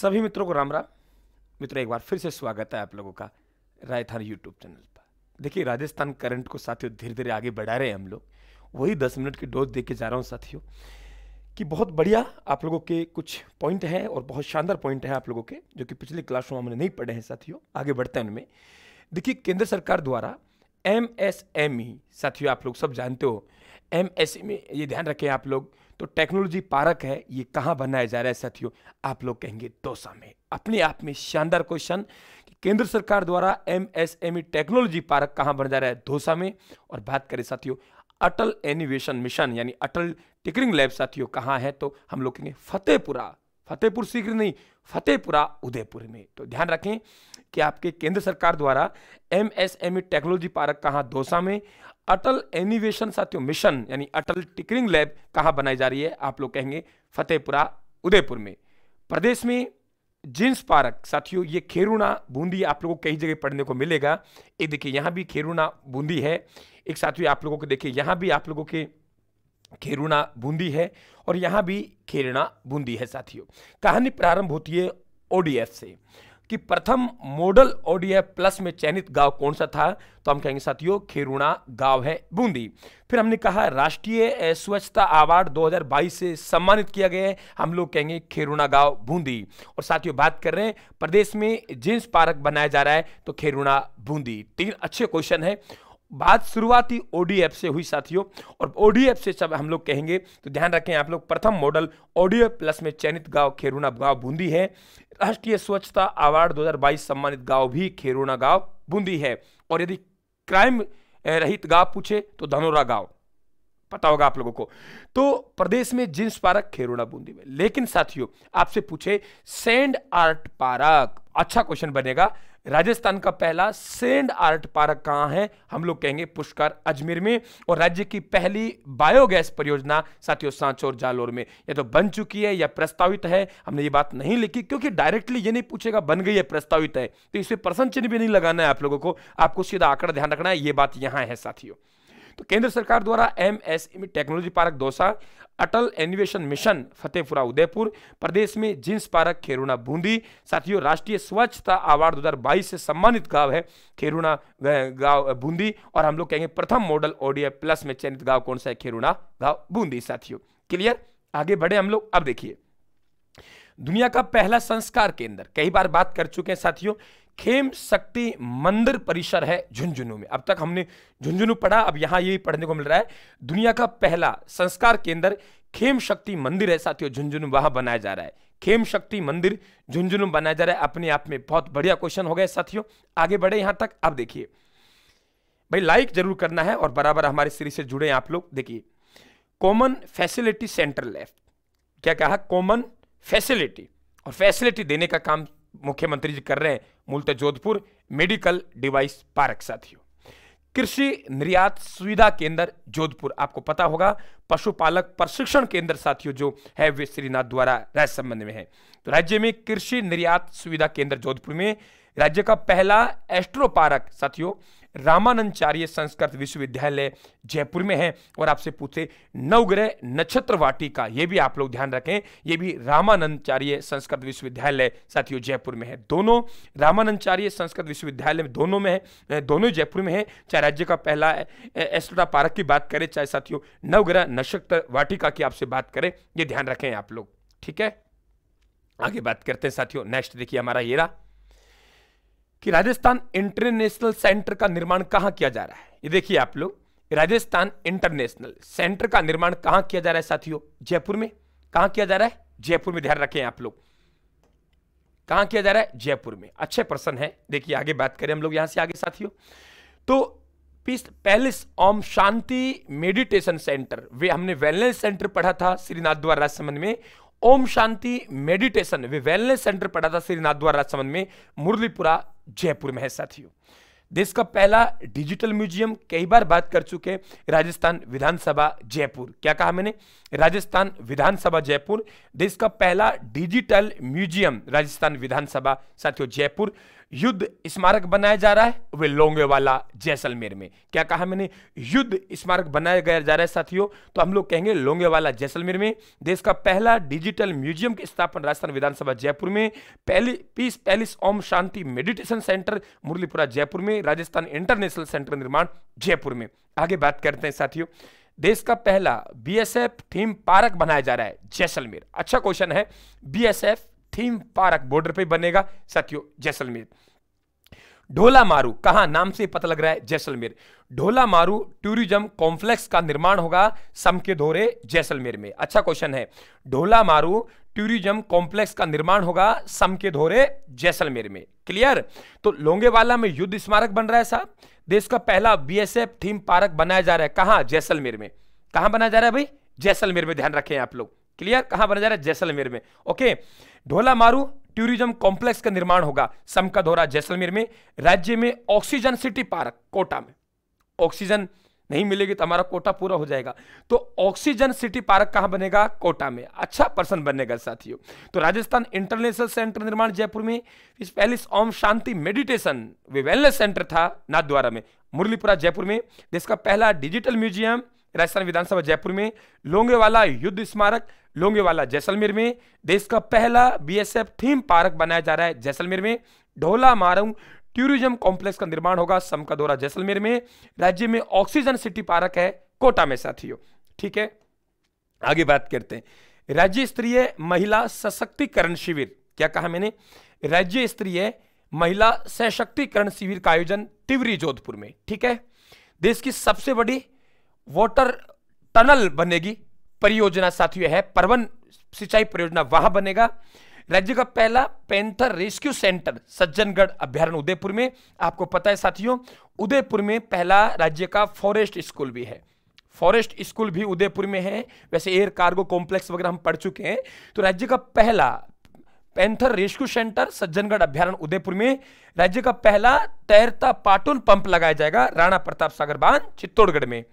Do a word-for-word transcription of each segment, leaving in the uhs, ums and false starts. सभी मित्रों को राम राम। मित्रों एक बार फिर से स्वागत है आप लोगों का राजस्थान यूट्यूब चैनल पर। देखिए राजस्थान करंट को साथियों धीरे धीरे आगे बढ़ा रहे हैं हम लोग। वही दस मिनट की डोज दे के जा रहा हूँ साथियों कि बहुत बढ़िया आप लोगों के कुछ पॉइंट हैं और बहुत शानदार पॉइंट हैं आप लोगों के, जो कि पिछले क्लास में हमने नहीं पढ़े हैं साथियों। आगे बढ़ते हैं उनमें। देखिए केंद्र सरकार द्वारा एम एस एम ई साथियों आप लोग सब जानते हो एम एस एम ई, ये ध्यान रखें आप लोग। तो टेक्नोलॉजी पार्क है, ये कहाँ बनाया जा रहा है साथियों? आप लोग कहेंगे दौसा में। अपने आप में शानदार क्वेश्चन कि केंद्र सरकार द्वारा एमएसएमई टेक्नोलॉजी पार्क कहाँ बन जा रहा है? दौसा में। और बात करें साथियों अटल इनोवेशन मिशन यानी अटल टिंकरिंग लैब साथियों कहाँ है? तो हम लोग कहेंगे फतेहपुरा। फतेहपुर सीकर नहीं, फतेहपुरा उदयपुर में। तो ध्यान रखें कि आपके केंद्र सरकार द्वारा एमएसएमई टेक्नोलॉजी पार्क कहाँ? दौसा में। अटल इनोवेशन साथियों मिशन यानी अटल टिंकरिंग लैब कहाँ बनाई जा रही है? आप लोग कहेंगे फतेहपुरा उदयपुर में। प्रदेश में जिन्स पार्क साथियों, ये खेरुना बूंदी आप लोगों को कई जगह पढ़ने को मिलेगा। ये देखिए यहाँ भी खेरुना बूंदी है। एक साथियों आप लोगों को देखिए यहाँ भी आप लोगों के खेरुना बूंदी है और यहाँ भी खेरुना बूंदी है साथियों। कहानी प्रारंभ होती है ओडीएफ से कि प्रथम मॉडल ओडीएफ प्लस में चयनित गांव कौन सा था? तो हम कहेंगे साथियों खेरुना गांव है बूंदी। फिर हमने कहा राष्ट्रीय स्वच्छता अवार्ड दो हज़ार बाईस से सम्मानित किया गया है, हम लोग कहेंगे खेरुना गांव बूंदी। और साथियों बात कर रहे हैं प्रदेश में जिन्स पार्क बनाया जा रहा है तो खेरुना बूंदी। तीन अच्छे क्वेश्चन है। बात शुरुआती ओडीएफ से हुई साथियों और ओडीएफ से जब हम लोग कहेंगे तो ध्यान रखें आप लोग प्रथम मॉडल ओडीएफ प्लस में चयनित गांव खेरुना गांव बूंदी है। राष्ट्रीय स्वच्छता अवार्ड दो हज़ार बाईस सम्मानित गांव भी खेरुना गांव बूंदी है। और यदि क्राइम रहित गांव पूछे तो धनोरा गांव पता होगा आप लोगों को। तो प्रदेश में जिन्स पार्क खेरुना बूंदी में। लेकिन साथियों आपसे पूछे सैंड आर्ट पार्क, अच्छा क्वेश्चन बनेगा। राजस्थान का पहला सैंड आर्ट पार्क कहाँ है? हम लोग कहेंगे पुष्कर अजमेर में। और राज्य की पहली बायोगैस परियोजना साथियों सांचौर जालोर में। या तो बन चुकी है या प्रस्तावित है, हमने ये बात नहीं लिखी क्योंकि डायरेक्टली ये नहीं पूछेगा बन गई है प्रस्तावित है, तो इसे प्रश्न चिन्ह भी नहीं लगाना है आप लोगों को। आपको सीधा आंकड़ा ध्यान रखना है, ये बात यहाँ है साथियों। तो केंद्र सरकार द्वारा MSME technology park Dausa, Atal innovation mission Fatehpura Udaipur, प्रदेश में जिन्स पार्क खेरुना बूंदी साथियों, राष्ट्रीय स्वच्छता अवार्ड दो हज़ार बाईस से सम्मानित गांव है खेरुना गांव बूंदी। और हम लोग कहेंगे प्रथम मॉडल ओडीएफ प्लस में चयनित गांव कौन सा है? खेरुना गांव बूंदी साथियों। क्लियर? आगे बढ़े हम लोग। अब देखिए दुनिया का पहला संस्कार केंद्र, कई बार बात कर चुके हैं साथियों, खेम शक्ति मंदिर परिसर है झुंझुनू में। अब तक हमने झुंझुनू पढ़ा, अब यहाँ यही पढ़ने को मिल रहा है। दुनिया का पहला संस्कार केंद्र खेम शक्ति मंदिर है साथियों झुंझुनू, वहाँ बनाया जा रहा है। खेम शक्ति मंदिर झुंझुनू बनाया जा रहा है। अपने आप में बहुत बढ़िया क्वेश्चन हो गया साथियों। आगे बढ़े यहाँ तक। अब देखिए भाई लाइक जरूर करना है और बराबर हमारे सीरीज से जुड़े आप लोग। देखिए कॉमन फैसिलिटी सेंटर लेफ्ट, क्या कहा? Common facility. और फैसिलिटी देने का काम मुख्यमंत्री जी कर रहे हैं मूलतः जोधपुर मेडिकल डिवाइस पार्क साथियों। कृषि निर्यात सुविधा केंद्र जोधपुर, आपको पता होगा। पशुपालक प्रशिक्षण केंद्र साथियों जो है वे श्रीनाथ द्वारा राजसमंद में है। तो राज्य में कृषि निर्यात सुविधा केंद्र जोधपुर में। राज्य का पहला एस्ट्रो पार्क साथियों रामानंदाचार्य संस्कृत विश्वविद्यालय जयपुर में है। और आपसे पूछे नवग्रह नक्षत्र वाटिका, ये भी आप लोग ध्यान रखें, ये भी रामानंदाचार्य संस्कृत विश्वविद्यालय साथियों जयपुर में है। दोनों रामानंदाचार्य संस्कृत विश्वविद्यालय में दोनों में है, दोनों जयपुर में है। चाहे राज्य का पहला एस्ट्रो पार्क की बात करें, चाहे साथियों नवग्रह नक्षत्र वाटिका की आपसे बात करें, ये ध्यान रखें आप लोग। ठीक है आगे बात करते हैं साथियों। नेक्स्ट देखिए हमारा ये रहा कि राजस्थान इंटरनेशनल सेंटर का निर्माण कहाँ किया जा रहा है। ये देखिए आप लोग राजस्थान इंटरनेशनल सेंटर का निर्माण कहाँ किया जा रहा है साथियों? जयपुर में। कहाँ किया जा रहा है? जयपुर में। ध्यान रखें आप लोग कहाँ किया जा रहा है? जयपुर में। अच्छे प्रश्न है। देखिए आगे बात करें हम लोग यहाँ से आगे साथियों। तो peace palace Om Shanti meditation centre, वे हमने वेलनेस सेंटर पढ़ा था श्रीनाथ द्वारा राजसमंद में। ओम शांति मेडिटेशन वे वेलनेस सेंटर पढ़ा था श्रीनाथ द्वारा राजसमंद में। मुरलीपुरा जयपुर में है साथियों। देश का पहला डिजिटल म्यूजियम, कई बार बात कर चुके हैं, राजस्थान विधानसभा जयपुर। क्या कहा मैंने? राजस्थान विधानसभा जयपुर। देश का पहला डिजिटल म्यूजियम राजस्थान विधानसभा साथियों जयपुर। युद्ध स्मारक बनाया जा रहा है वे लोंगेवाला जैसलमेर में। क्या कहा मैंने? युद्ध स्मारक बनाया गया जा रहा है साथियों, तो हम लोग कहेंगे लोंगेवाला जैसलमेर में। देश का पहला डिजिटल म्यूजियम की स्थापना राजस्थान विधानसभा जयपुर में। पहली peace palace Om Shanti meditation centre Murlipura Jaipur में। राजस्थान इंटरनेशनल सेंटर निर्माण जयपुर में। आगे बात करते हैं साथियों, देश का पहला बीएसएफ थीम पार्क बनाया जा रहा है जैसलमेर। अच्छा क्वेश्चन है, बीएसएफ थीम पार्क बॉर्डर पे बनेगा साथियों जैसलमेर। डोला मारू, कहां? नाम से पता लग रहा है जैसलमेर। डोला मारू टूरिज्म कॉम्प्लेक्स का निर्माण होगा समकेदोरे जैसलमेर में। अच्छा क्वेश्चन है, डोला मारू टूरिज्म कॉम्प्लेक्स का निर्माण होगा समकेदोरे जैसलमेर में। क्लियर? तो लोंगेवाला में युद्ध स्मारक बन रहा है साहब। देश का पहला बीएसएफ थीम पार्क बनाया जा रहा है, कहां? जैसलमेर में। कहां बनाया जा रहा है भाई? जैसलमेर में, ध्यान रखें आप लोग। क्लियर? कहां बनाया जा रहा है? जैसलमेर में। ओके, ढोला मारू टूरिज्म कॉम्प्लेक्स का निर्माण होगा समकेदोरा जैसलमेर में। राज्य में ऑक्सीजन सिटी पार्क कोटा में, ऑक्सीजन नहीं मिलेगी तो हमारा कोटा पूरा हो जाएगा, तो ऑक्सीजन सिटी पार्क कहां बनेगा? कोटा में। अच्छा पर्सन बनेगा साथियों। तो राजस्थान इंटरनेशनल सेंटर निर्माण जयपुर में। इस पैलेस ओम शांति मेडिटेशन वे वेलनेस सेंटर था नाथद्वारा में, मुरलीपुरा जयपुर में। देश का पहला डिजिटल म्यूजियम राजस्थान विधानसभा जयपुर में। लोंगेवाला युद्ध स्मारक लोंगेवाला जैसलमेर में। देश का पहला बीएसएफ थीम पार्क बनाया जा रहा है जैसलमेर में। ढोला मारू टूरिज्म कॉम्प्लेक्स का निर्माण होगा समकेदोरा जैसलमेर में। राज्य में ऑक्सीजन सिटी पार्क है कोटा में साथियों। ठीक है, आगे बात करते हैं, राज्य स्तरीय महिला सशक्तिकरण शिविर। क्या कहा मैंने? राज्य स्तरीय महिला सशक्तिकरण शिविर का आयोजन तिवरी जोधपुर में। ठीक है, देश की सबसे बड़ी वाटर टनल बनेगी परियोजना साथियों है, परवन सिंचाई परियोजना, वहां बनेगा। राज्य का पहला पैंथर रेस्क्यू सेंटर सज्जनगढ़ अभ्यारण्य उदयपुर में। आपको पता है साथियों, उदयपुर में पहला राज्य का फॉरेस्ट स्कूल भी है, फॉरेस्ट स्कूल भी उदयपुर में है। वैसे एयर कार्गो कॉम्प्लेक्स वगैरह हम पढ़ चुके हैं। तो राज्य का पहला पैंथर रेस्क्यू सेंटर सज्जनगढ़ अभ्यारण्य उदयपुर में। राज्य का पहला तैरता पाटोन पंप लगाया जाएगा राणा प्रताप सागर बांध चित्तौड़गढ़ में।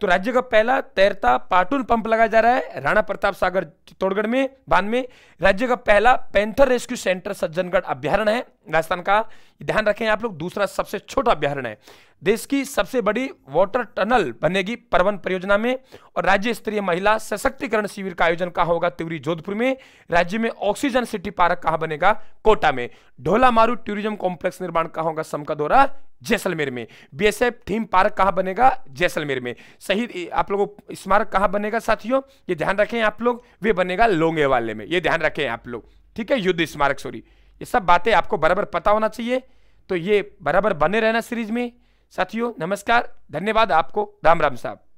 तो राज्य का पहला तैरता पाटोन पंप लगाया जा रहा है राणा प्रताप सागर चित्तौड़गढ़ में बांध में। राज्य का पहला पैंथर रेस्क्यू सेंटर सज्जनगढ़ अभ्यारण्य है राजस्थान का, ध्यान रखें आप लोग, दूसरा सबसे छोटा अभ्यारण्य है। देश की सबसे बड़ी वाटर टनल बनेगी परवन परियोजना में। और राज्य स्तरीय महिला सशक्तिकरण शिविर का आयोजन कहां होगा? तिवरी जोधपुर में। राज्य में ऑक्सीजन सिटी पार्क कहां बनेगा? कोटा में। ढोला मारू टूरिज्म कॉम्प्लेक्स निर्माण कहां होगा? समकेदोरा जैसलमेर में। बीएसएफ थीम पार्क कहां बनेगा? जैसलमेर में। शहीद आप लोगों स्मारक कहां बनेगा साथियों? ये ध्यान रखें आप लोग, वे बनेगा लोंगेवाले में, ये ध्यान रखें आप लोग। ठीक है, युद्ध स्मारक सॉरी, ये सब बातें आपको बराबर पता होना चाहिए, तो ये बराबर बने रहना सीरीज में साथियों। नमस्कार, धन्यवाद आपको, राम राम साहब।